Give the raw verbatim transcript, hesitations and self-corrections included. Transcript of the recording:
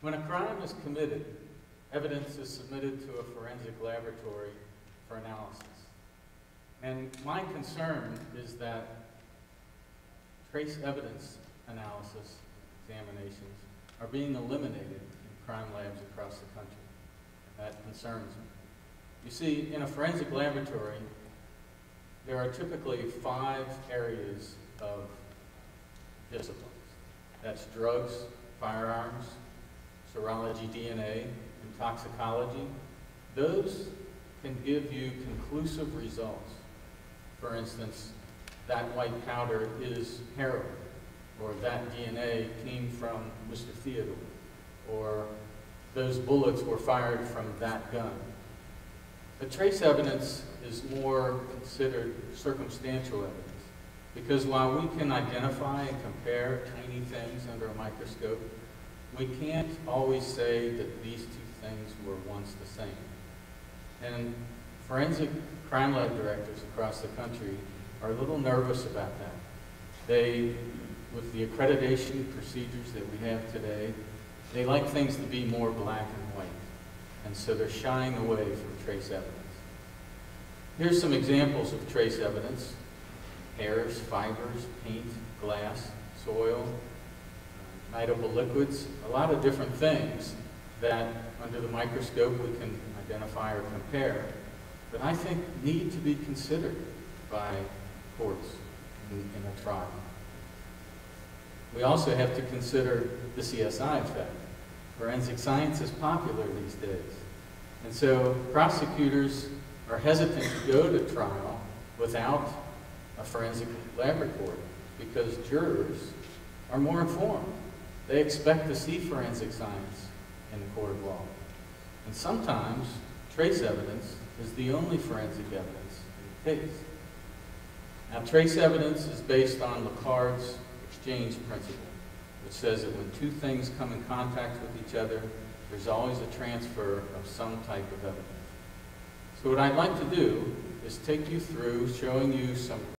When a crime is committed, evidence is submitted to a forensic laboratory for analysis. And my concern is that trace evidence analysis examinations are being eliminated in crime labs across the country. And that concerns me. You see, in a forensic laboratory, there are typically five areas of disciplines. That's drugs, firearms, serology D N A, and toxicology. Those can give you conclusive results. For instance, that white powder is heroin, or that D N A came from Mister Theodore, or those bullets were fired from that gun. But trace evidence is more considered circumstantial evidence, because while we can identify and compare tiny things under a microscope, we can't always say that these two things were once the same. And forensic crime lab directors across the country are a little nervous about that. They, with the accreditation procedures that we have today, they like things to be more black and white. And so they're shying away from trace evidence. Here's some examples of trace evidence: hairs, fibers, paint, glass, soil, nightable liquids, a lot of different things that under the microscope we can identify or compare, but I think need to be considered by courts in, in a trial. We also have to consider the C S I effect. Forensic science is popular these days, and so prosecutors are hesitant to go to trial without a forensic lab report because jurors are more informed. They expect to see forensic science in the court of law. And sometimes trace evidence is the only forensic evidence in the case. Now, trace evidence is based on Locard's exchange principle, which says that when two things come in contact with each other, there's always a transfer of some type of evidence. So what I'd like to do is take you through showing you some